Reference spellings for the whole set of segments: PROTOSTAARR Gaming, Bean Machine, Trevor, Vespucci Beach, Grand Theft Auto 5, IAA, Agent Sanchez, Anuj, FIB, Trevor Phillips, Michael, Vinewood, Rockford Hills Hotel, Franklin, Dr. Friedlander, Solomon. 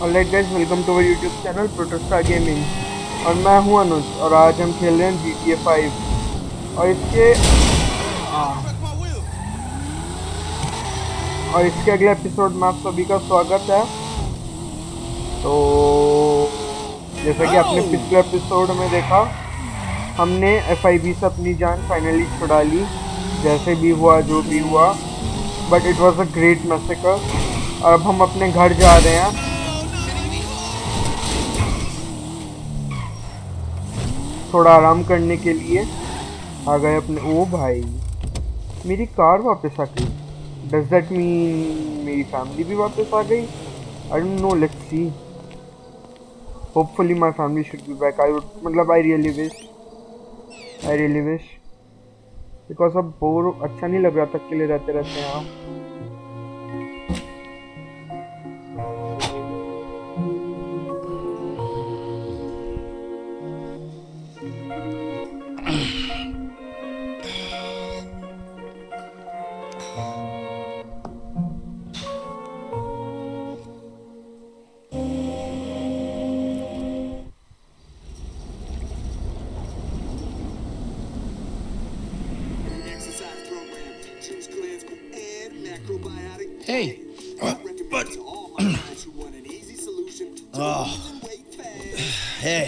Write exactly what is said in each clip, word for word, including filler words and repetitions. Alright guys, welcome to our YouTube channel Protostar gaming और मैं हूं अनुज और आज हम खेल रहे हैं जी टी ए फाइव और इसके और इसके अगले एपिसोड में आप सभी का स्वागत है। तो जैसा कि आपने पिछले एपिसोड में देखा, हमने एफ आई बी से अपनी जान फाइनली छुड़ा ली, जैसे भी हुआ जो भी हुआ, but it was a great massacre. और अब हम अपने घर जा रहे हैं। थोड़ा आराम करने के लिए आ गए अपने। ओ भाई, मेरी कार वापस आ गई। डज दैट मीन मेरी फैमिली भी वापस आ गई? I don't know, let's see. Hopefully my family should be back. I would मतलब I really wish I really wish because अब बोर, अच्छा नहीं लग रहा था अकेले रहते रहते यहाँ। Hey, but oh, hey,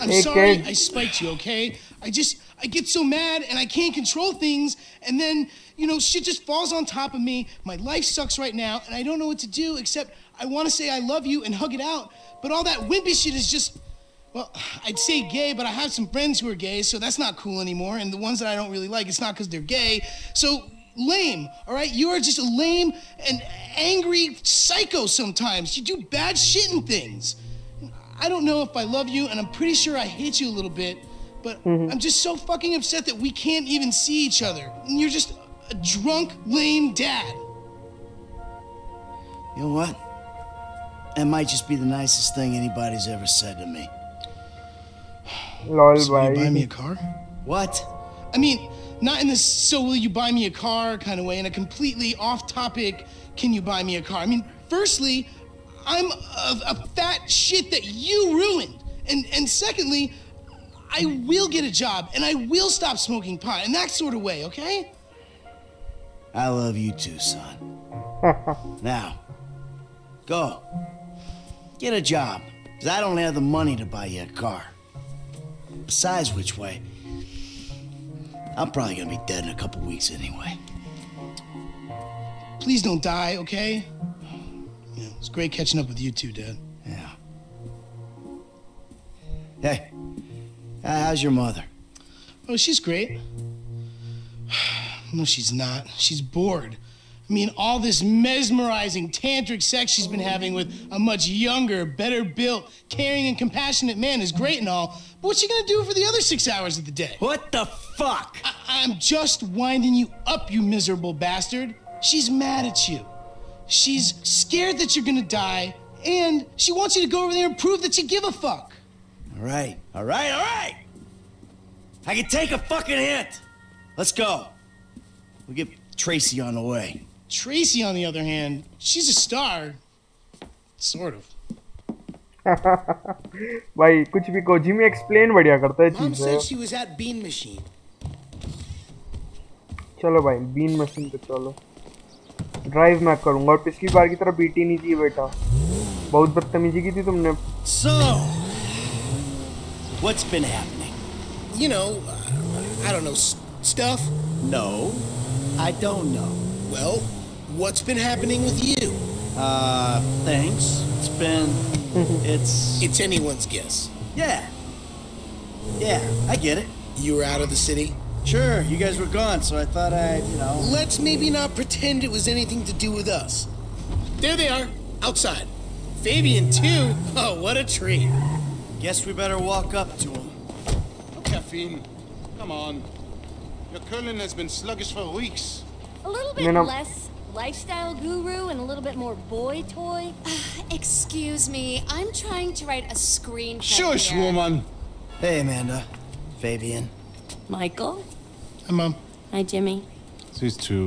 I'm sorry I spiked you. Okay, I just I get so mad and I can't control things, and then you know shit just falls on top of me. My life sucks right now, and I don't know what to do except I want to say I love you and hug it out. But all that wimpy shit is just, well, I'd say gay, but I have some friends who are gay, so that's not cool anymore. And the ones that I don't really like, it's not because they're gay. So. Lame, all right? You are just a lame and angry psycho sometimes. You do bad shit and things. I don't know if I love you, and I'm pretty sure I hate you a little bit, but mm-hmm. I'm just so fucking upset that we can't even see each other. And you're just a drunk, lame dad. You know what? That might just be the nicest thing anybody's ever said to me. Lol, so will you buy me a car? What? I mean... Not in this, so will you buy me a car kind of way, in a completely off-topic, can you buy me a car? I mean, firstly, I'm a, a fat shit that you ruined. And, and secondly, I will get a job, and I will stop smoking pot, in that sort of way, okay? I love you too, son. Now, go. Get a job, because I don't have the money to buy you a car. Besides which way, I'm probably gonna be dead in a couple weeks anyway. Please don't die, okay? Yeah, it's great catching up with you two, Dad. Yeah. Hey, how's your mother? Oh, she's great. No, she's not. She's bored. I mean, all this mesmerizing tantric sex she's been having with a much younger, better built, caring and compassionate man is great and all, but what's she gonna do for the other six hours of the day? What the fuck? I I'm just winding you up, you miserable bastard. She's mad at you. She's scared that you're gonna die, and she wants you to go over there and prove that you give a fuck. All right, all right, all right. I can take a fucking hint. Let's go. We'll get Tracy on the way. Tracy, on the other hand, she's a star, sort of. भाई कुछ भी को Jimmy explain बढ़िया करता है चीज़। Mom said she was at Bean Machine. चलो भाई Bean Machine पे चलो। Drive मैं करूँगा और पिछली बार की तरह बीटी नहीं थी बेटा। बहुत बदतमीजी की थी तुमने। So, what's been happening? You know, I don't know stuff. No, I don't know. Well. What's been happening with you? Uh, thanks. It's been... It's... It's anyone's guess. Yeah. Yeah, I get it. You were out of the city? Sure, you guys were gone, so I thought I'd, you know... Let's maybe not pretend it was anything to do with us. There they are, outside. Fabian, too? Oh, what a treat. Guess we better walk up to him. Caffeine, come on. Your curling has been sluggish for weeks. A little bit less... lifestyle guru and a little bit more boy toy. Uh, excuse me, I'm trying to write a screenplay. Shush, woman. Hey, Amanda. Fabian. Michael. Hi, Mom. Hi, Jimmy. These two,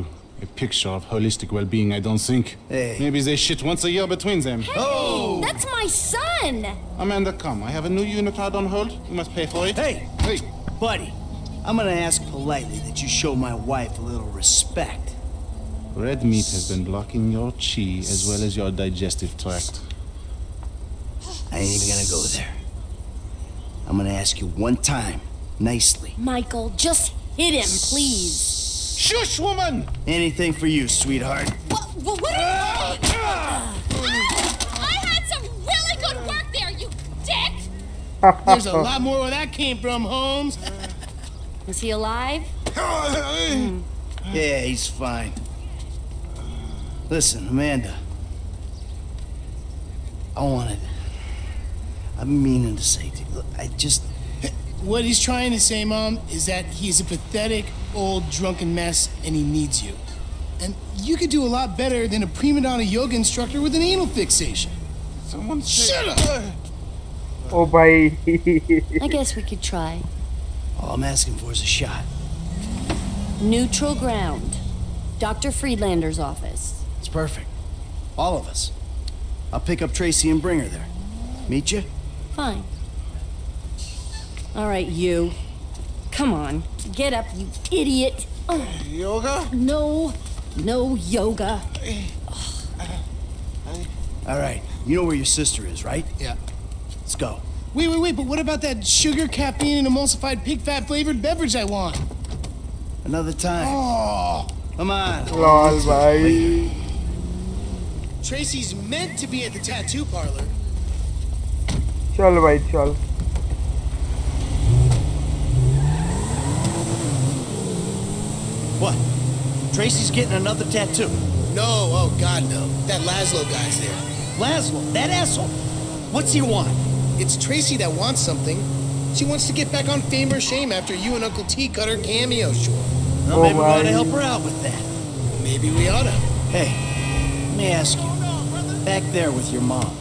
a picture of holistic well-being, I don't think. Hey. Maybe they shit once a year between them. Hey, oh! That's my my son! Amanda, come. I have a new unit out on hold. You must pay for it. Hey! Hey! Buddy, I'm gonna ask politely that you show my wife a little respect. Red meat has been blocking your chi as well as your digestive tract. I ain't even gonna go there. I'm gonna ask you one time, nicely. Michael, just hit him, please. Shush, woman! Anything for you, sweetheart. What? What? what are you doing? There's a lot more where that came from, Holmes. Is he alive? mm. Yeah, he's fine. Listen, Amanda. I wanted... I've been meaning to say to you, I just... What he's trying to say, Mom, is that he's a pathetic, old, drunken mess, and he needs you. And you could do a lot better than a prima donna yoga instructor with an anal fixation. Someone shut up! Oh, bye. I guess we could try. All I'm asking for is a shot. Neutral ground. Doctor Friedlander's office. It's perfect. All of us. I'll pick up Tracy and bring her there. Meet you? Fine. All right, you. Come on. Get up, you idiot. Oh. Yoga? No. No yoga. Oh. All right. You know where your sister is, right? Yeah. Let's go. Wait, wait, wait, but what about that sugar, caffeine, and emulsified pig fat flavored beverage I want? Another time. Oh, come on. Lol, bye. Tracy's meant to be at the tattoo parlor. Chal, bhai, chal. What? Tracy's getting another tattoo? No, oh, God, no. That Laszlo guy's there. Laszlo? That asshole? What's he want? It's Tracy that wants something. She wants to get back on Fame or Shame after you and Uncle T cut her cameo short. Well, oh, maybe we ought to help her out with that. Maybe we ought to. Hey, let me ask you. Back there with your mom.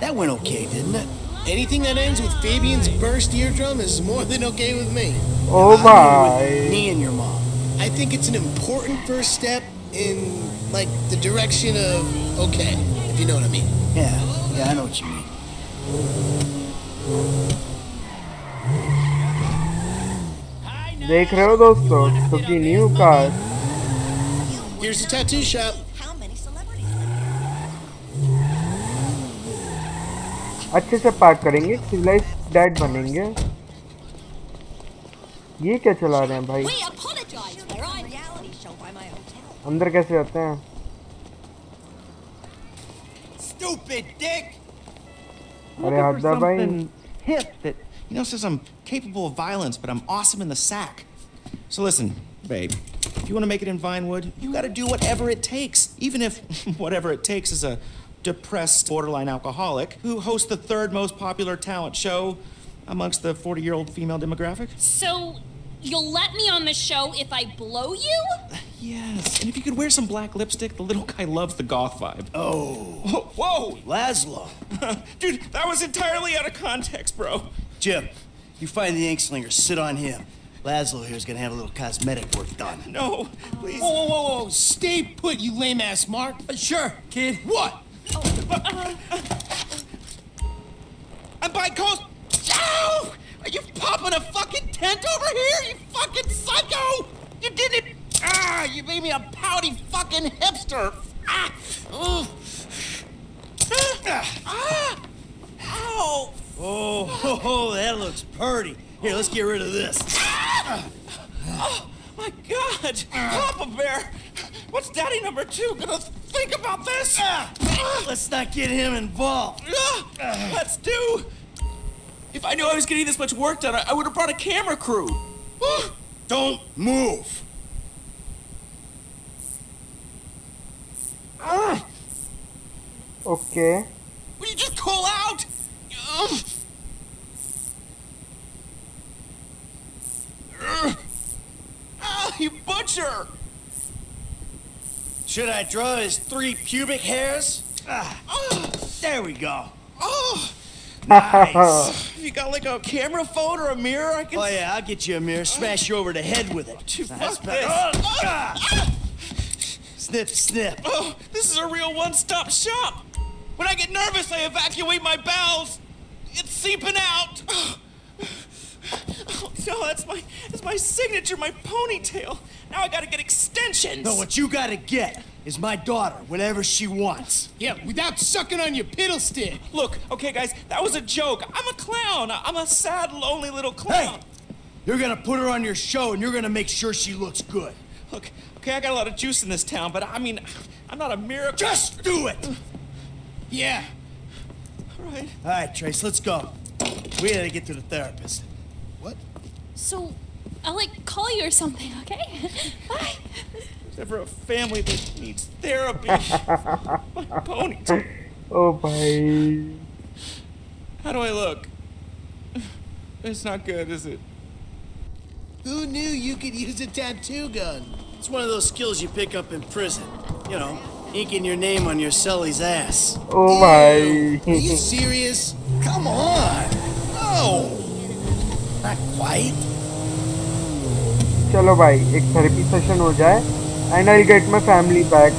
That went okay, didn't it? Anything that ends with Fabian's burst eardrum is more than okay with me. Oh, my. Me and your mom. I think it's an important first step in, like, the direction of okay, if you know what I mean. Yeah. Yeah, I know what you mean. देख रहे हो दोस्तों सबकी new car. Here's the tattoo shop. अच्छे से park करेंगे civilised dad बनेंगे. ये क्या चला रहे हैं भाई? अंदर कैसे आते हैं? Stupid dick! Looking for something hip that, you know, says I'm capable of violence, but I'm awesome in the sack. So listen, babe, if you want to make it in Vinewood, you got to do whatever it takes, even if whatever it takes is a depressed borderline alcoholic who hosts the third most popular talent show amongst the forty-year-old female demographic. So you'll let me on the show if I blow you? Yes, and if you could wear some black lipstick, the little guy loves the goth vibe. Oh. Whoa! Laszlo. Dude, that was entirely out of context, bro. Jim, you find the ink slinger, sit on him. Laszlo here's gonna have a little cosmetic work done. No, please. Whoa, whoa, whoa, whoa. Stay put, you lame-ass mark. Uh, sure, kid. What? Oh. Uh, uh, I'm by coast. Ow! Are you popping a fucking tent over here, you fucking psycho? You didn't... Ah, you made me a pouty fucking hipster. Ah, oh. Ah, ow. Oh, oh, oh, that looks pretty. Here, let's get rid of this. Ah! Oh, my God. Papa Bear, what's Daddy number two gonna think about this? Ah, let's not get him involved. Ah, let's do... If I knew I was getting this much work done, I, I would have brought a camera crew. Don't move. Ah. Okay. Will you just call out? Ugh. Ugh. Ah, you butcher! Should I draw his three pubic hairs? Ah. Ah. There we go. Oh. Nice. You got like a camera phone or a mirror? I can. Oh yeah, I'll get you a mirror. Smash you over the head with it. Fuck nice. This. Oh, ah. Ah. Snip, snip. Oh, this is a real one-stop shop. When I get nervous, I evacuate my bowels. It's seeping out. Oh, no, that's my, that's my signature, my ponytail. Now I gotta get extensions. No, what you gotta get is my daughter, whatever she wants. Yeah, without sucking on your piddle stick. Look, okay, guys, that was a joke. I'm a clown. I'm a sad, lonely little clown. Hey, you're gonna put her on your show, and you're gonna make sure she looks good. Look, okay, I got a lot of juice in this town, but I mean, I'm not a miracle. Just do it! Yeah. All right. All right, Trace, let's go. We gotta get to the therapist. What? So, I'll, like, call you or something, okay? Bye. There's never a family that needs therapy. My ponytail. Oh, bye. How do I look? It's not good, is it? Who knew you could use a tattoo gun? It's one of those skills you pick up in prison. You know, inking your name on your celly's ass. Oh, my. Ew. Are you serious? Come on. No. Not quite. Chalo bhai, ek therapy session ho jaye, and I'll get my family back.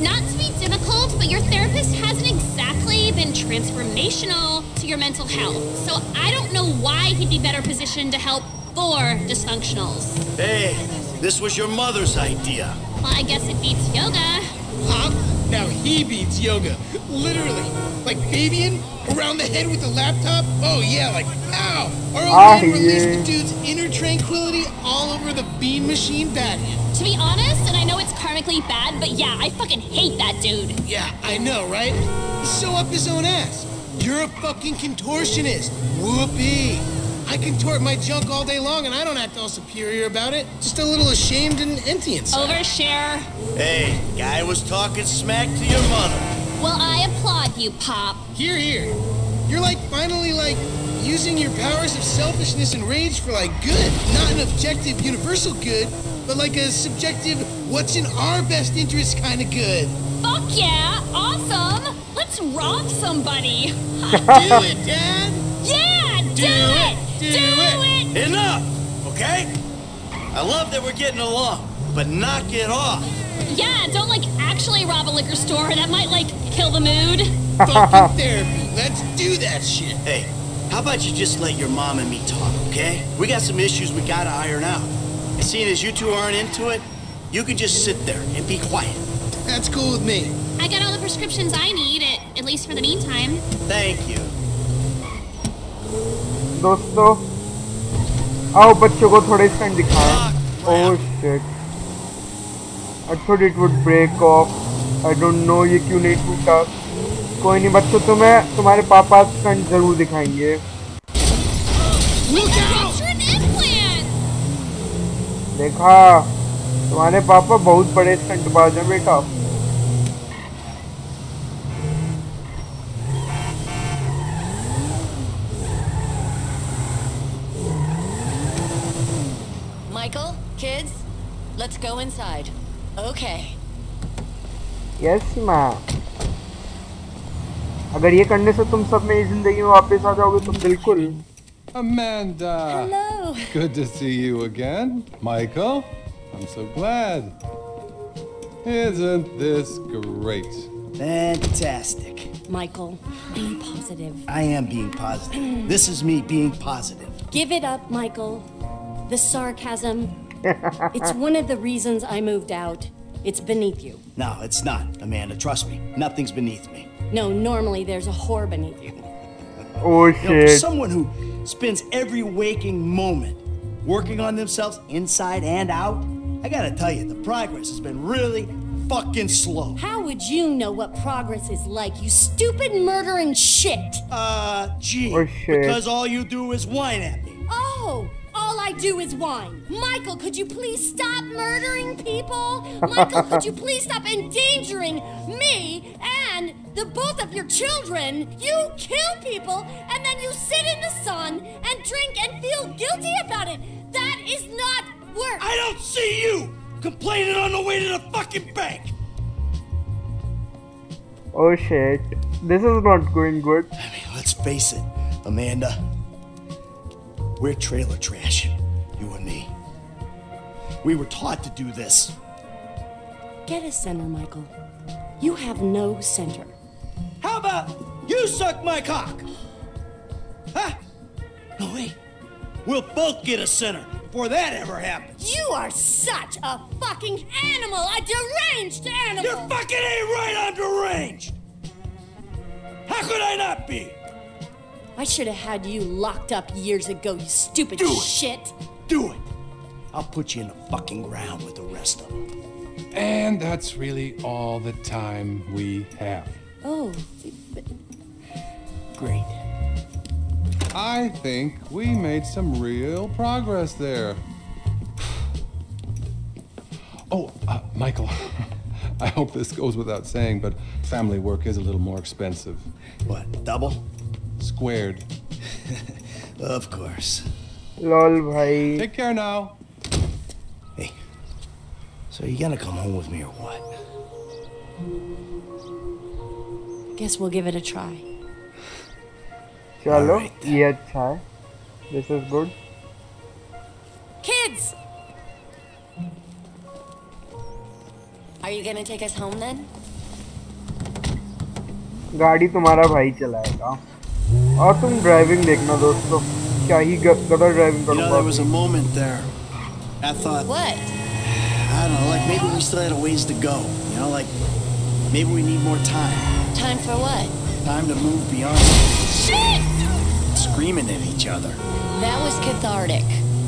Not to be difficult, but your therapist hasn't exactly been transformational to your mental health, so I don't know why he'd be better positioned to help for dysfunctionals. Hey, this was your mother's idea. Well, I guess it beats yoga. Huh? Now he beats yoga, literally. Like Fabian, around the head with the laptop? Oh yeah, like, ow! Our old ah, man released yeah. the dude's inner tranquility all over the Bean Machine Batman. To be honest, and I know it's karmically bad, but yeah, I fucking hate that dude. Yeah, I know, right? He's so up his own ass. You're a fucking contortionist. Whoopee. I contort my junk all day long, and I don't act all superior about it. Just a little ashamed and empty inside. Overshare. Hey, guy was talking smack to your mother. Well, I applaud you, Pop. Here, here. You're like finally like using your powers of selfishness and rage for like good, not an objective universal good, but like a subjective what's in our best interest kind of good. Fuck yeah! Awesome. Let's rob somebody. Do it, Dad. Yeah, do, do it. it. Do, Do it. it! Enough! Okay? I love that we're getting along, but knock it off! Yeah, don't, like, actually rob a liquor store. That might, like, kill the mood. Fucking therapy. Let's do that shit. Hey, how about you just let your mom and me talk, okay? We got some issues we gotta iron out. And seeing as you two aren't into it, you can just sit there and be quiet. That's cool with me. I got all the prescriptions I need, at, at least for the meantime. Thank you. दोस्तों आओ बच्चों को थोड़े stand दिखाएं। Oh shit. I thought it would break off. I don't know ये क्यों नहीं टूटा। कोई नहीं बच्चों तुम्हें तुम्हारे पापा स्टैंड जरूर दिखाएंगे। देखा तुम्हारे पापा बहुत बड़े स्टंटबाज हैं बेटा। Kids, let's go inside. Okay. Yes, ma. अगर ये करने से तुम सब मेरी ज़िंदगी में वापस आ जाओगे तो बिल्कुल. Amanda. Hello. Good to see you again, Michael. I'm so glad. Isn't this great? Fantastic. Michael, be positive. I am being positive. This is me being positive. Give it up, Michael. The sarcasm. It's one of the reasons I moved out. It's beneath you. No, it's not, Amanda. Trust me. Nothing's beneath me. No, normally there's a whore beneath you. Oh, shit. You know, someone who spends every waking moment working on themselves inside and out. I gotta tell you, the progress has been really fucking slow. How would you know what progress is like, you stupid murdering shit? Uh, gee. Oh, shit. Because all you do is whine at me. Oh! All I do is whine. Michael, could you please stop murdering people? Michael, could you please stop endangering me and the both of your children? You kill people and then you sit in the sun and drink and feel guilty about it. That is not work. I don't see you complaining on the way to the fucking bank. Oh shit. This is not going good. I mean, let's face it, Amanda. We're trailer trash, you and me. We were taught to do this. Get a center, Michael. You have no center. How about you suck my cock? Huh? No way. We'll both get a center before that ever happens. You are such a fucking animal, a deranged animal. You're fucking ain't right on deranged. How could I not be? I should have had you locked up years ago, you stupid Do shit. It. Do it. I'll put you in the fucking ground with the rest of them. And that's really all the time we have. Oh. Great. I think we made some real progress there. Oh, uh, Michael, I hope this goes without saying, but family work is a little more expensive. What, double? Squared. Of course. Lol, bhai. Take care now. Hey, so you gonna come home with me or what? Guess we'll give it a try. Chalo, right, ye acha hai. This is good. Kids! Are you gonna take us home then? गाड़ी तुम्हारा भाई चलाएगा और तुम driving देखना दोस्तों क्या ही गदर ड्राइविंग करूंगा. There was a moment there. I thought. What? I don't know. Like maybe we still had a ways to go. You know, like maybe we need more time. Time for what? Time to move beyond. Shit! Screaming at each other. That was cathartic.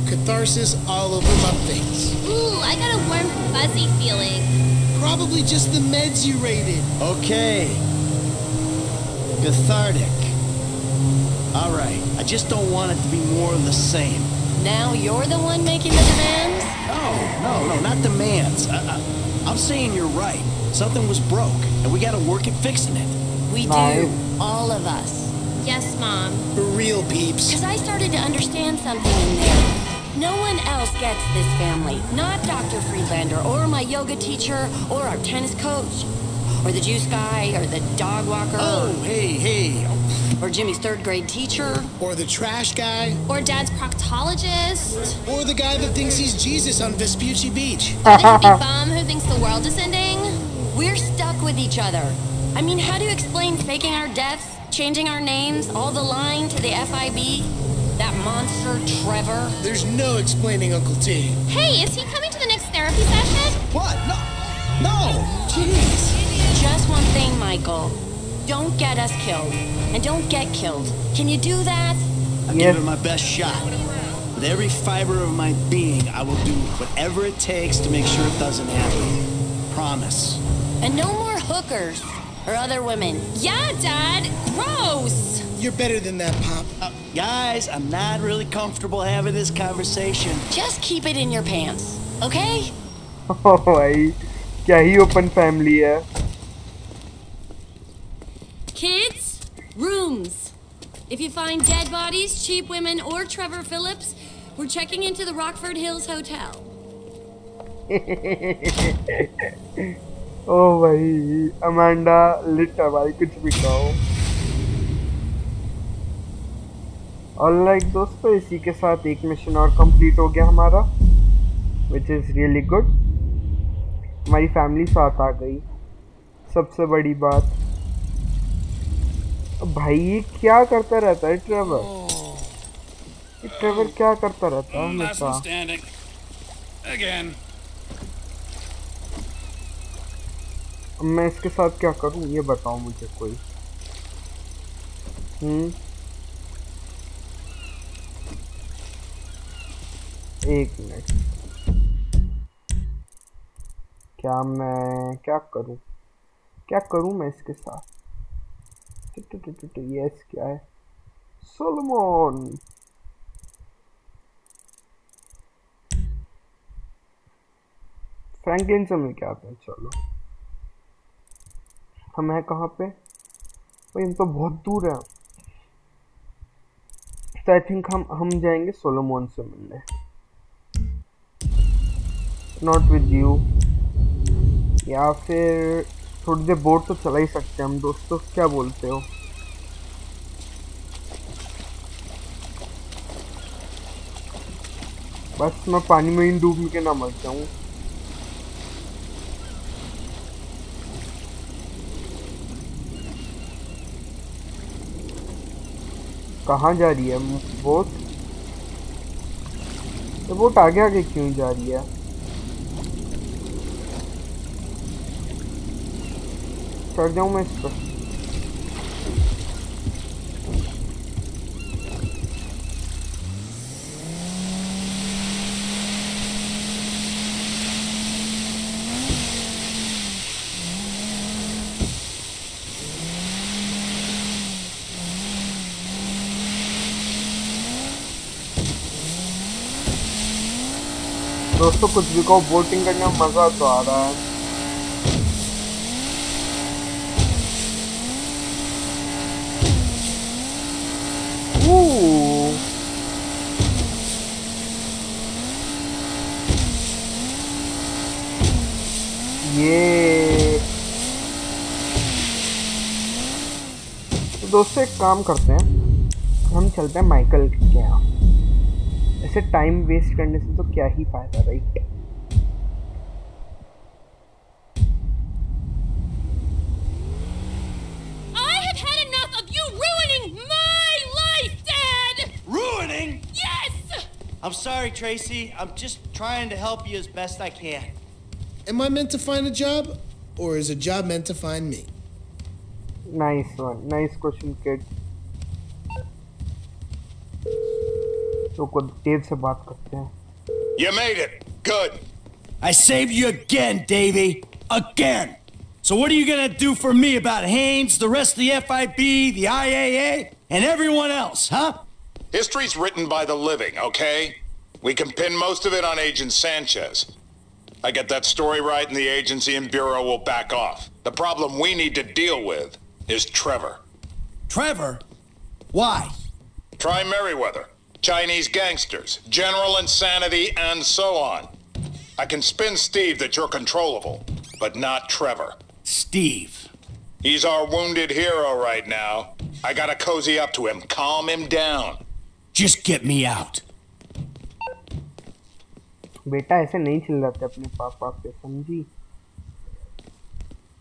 Catharsis all over my face. Ooh, I got a warm fuzzy feeling. Probably just the meds you raided. Okay. Cathartic. All right. I just don't want it to be more of the same. Now you're the one making the demands? No, no, no, not demands. I, I, I'm saying you're right. Something was broke, and we gotta work at fixing it. We do. All of us. Yes, Mom. For real, peeps. Because I started to understand something in there. No one else gets this family. Not Doctor Friedlander, or my yoga teacher, or our tennis coach, or the juice guy, or the dog walker. Oh, or, hey, hey. Or Jimmy's third grade teacher. Or the trash guy. Or Dad's proctologist. Or the guy that thinks he's Jesus on Vespucci Beach. Or the hippie bum who thinks the world is ending. We're stuck with each other. I mean, how do you explain faking our deaths, changing our names, all the lying to the F I B? That monster, Trevor. There's no explaining Uncle T. Hey, is he coming to the next therapy session? What? No. No. Jeez. Just one thing, Michael. Don't get us killed. And don't get killed. Can you do that? I'll give it my best shot. With every fiber of my being, I will do whatever it takes to make sure it doesn't happen. Promise. And no more hookers or other women. Yeah, Dad. Gross. You're better than that, Pop. Uh, guys, I'm not really comfortable having this conversation. Just keep it in your pants, okay? Oh, boy. Kya hi open family hai. Kids, rooms. If you find dead bodies, cheap women, or Trevor Phillips, we're checking into the Rockford Hills Hotel. Oh, bhai. Amanda, lit up. I could speak now. All right, दोस्तों इसी के साथ एक mission और complete हो गया हमारा, which is really good. हमारी फैमिली साथ आ गई. सबसे बड़ी बात. भाई ये क्या करता रहता है ट्रेवर ये ट्रेवर क्या करता रहता है हमेशा मैं इसके साथ क्या करूं ये बताओ मुझे कोई हम्म एक मिनट क्या मैं क्या करूं क्या करूं मैं इसके साथ Yes, क्या है? Solomon. Franklin से मिल के आते हैं चलो हम हैं कहाँ पे भाई हम तो बहुत दूर हैं तो आई थिंक हम हम जाएंगे सोलोमोन से मिलने नॉट विद यू या फिर थोड़ी देर बोर्ड तो चला ही सकते हैं हम दोस्तों क्या बोलते हो बस मैं पानी में ही डूब के ना मर जाऊं कहाँ जा रही है बोट? तो बोट आगे आगे क्यों जा रही है? चढ़ जाऊँ मैं इस पर? दोस्तों कुछ भी कहो, बोटिंग करने में मज़ा तो आ रहा है। ये तो दोस्तों एक काम करते हैं, हम चलते हैं माइकल के यहाँ। ऐसे टाइम वेस्ट करने से तो क्या ही फायदा, right? I have had enough of you ruining my life, Dad. Ruining? Yes. I'm sorry, Tracy. I'm just trying to help you as best I can. Am I meant to find a job, or is a job meant to find me? Nice one. Nice question, kid. So, Dave se baat karte hain. You made it. Good. I saved you again, Davey. Again. So what are you gonna do for me about Haynes, the rest of the F I B, the I A A, and everyone else, huh? History's written by the living, okay? We can pin most of it on Agent Sanchez. I get that story right, and the agency and bureau will back off. The problem we need to deal with is Trevor. Trevor? Why? Try Merriweather. Chinese gangsters, general insanity, and so on. I can spin Steve that you're controllable, but not Trevor. Steve. He's our wounded hero right now. I gotta cozy up to him, calm him down. Just get me out. बेटा ऐसे नहीं चिल्लाते अपने पापा पे, समझी?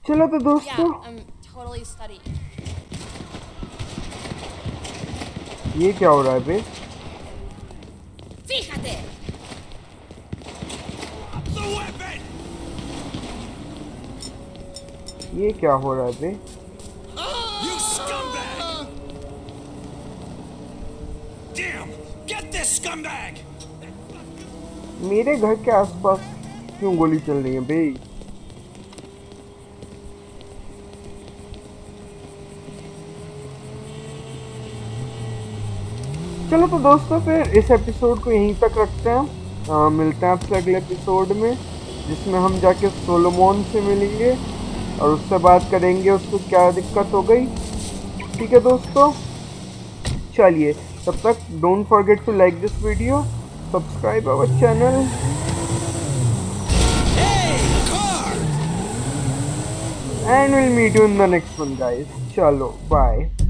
चलो तो दोस्तों, ये क्या हो रहा है बे? Fíjate. ये क्या हो रहा है बे? You scumbag! Damn! Get this scumbag! मेरे घर के आसपास क्यों गोली चल रही है बे? चलो तो दोस्तों फिर इस एपिसोड को यहीं तक रखते हैं। आ, मिलते हैं आपसे अगले एपिसोड में, जिसमें हम जाके सोलोमन से मिलेंगे और उससे बात करेंगे उसको क्या दिक्कत हो गई। ठीक है दोस्तों, चलिए तब तक don't forget to like this video, subscribe our channel. And will meet you in the next one guys. चलो बाय।